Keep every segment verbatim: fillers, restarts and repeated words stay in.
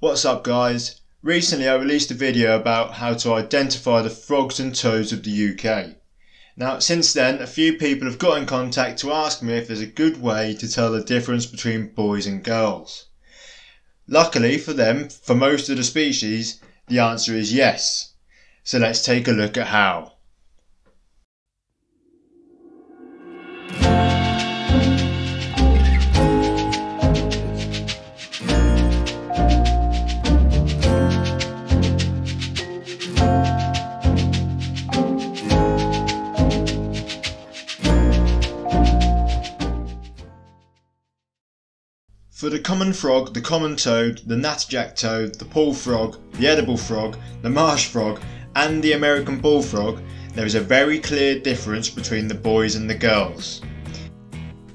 What's up guys? Recently I released a video about how to identify the frogs and toads of the U K. Now since then a few people have got in contact to ask me if there's a good way to tell the difference between boys and girls. Luckily for them, for most of the species, the answer is yes. So let's take a look at how. For the common frog, the common toad, the natterjack toad, the pool frog, the edible frog, the marsh frog and the American bullfrog, there is a very clear difference between the boys and the girls.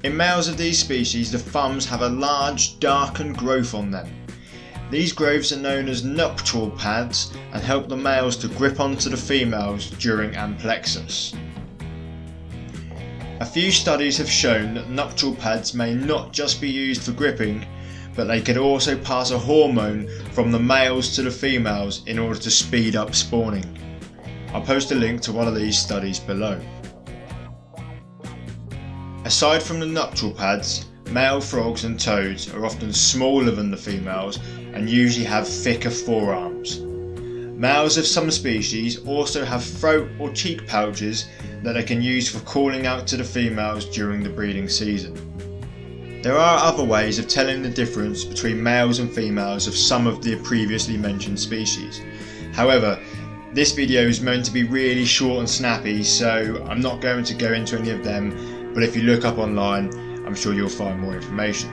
In males of these species, the thumbs have a large darkened growth on them. These growths are known as nuptial pads and help the males to grip onto the females during amplexus. A few studies have shown that nuptial pads may not just be used for gripping, but they could also pass a hormone from the males to the females in order to speed up spawning. I'll post a link to one of these studies below. Aside from the nuptial pads, male frogs and toads are often smaller than the females and usually have thicker forearms. Males of some species also have throat or cheek pouches that they can use for calling out to the females during the breeding season. There are other ways of telling the difference between males and females of some of the previously mentioned species. However, this video is meant to be really short and snappy, so I'm not going to go into any of them, but if you look up online, I'm sure you'll find more information.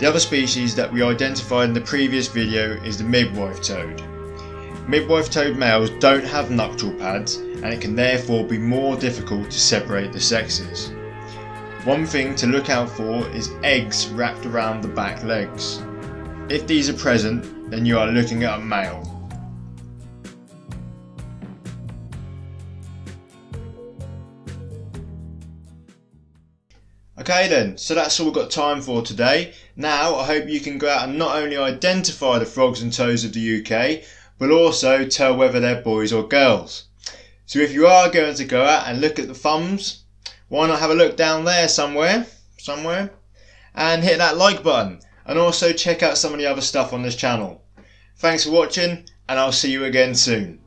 The other species that we identified in the previous video is the midwife toad. Midwife toad males don't have nuptial pads and it can therefore be more difficult to separate the sexes. One thing to look out for is eggs wrapped around the back legs. If these are present, then you are looking at a male. Okay then, so that's all we've got time for today. Now I hope you can go out and not only identify the frogs and toads of the U K, but also tell whether they're boys or girls. So if you are going to go out and look at the thumbs, why not have a look down there somewhere, somewhere, and hit that like button, and also check out some of the other stuff on this channel. Thanks for watching, and I'll see you again soon.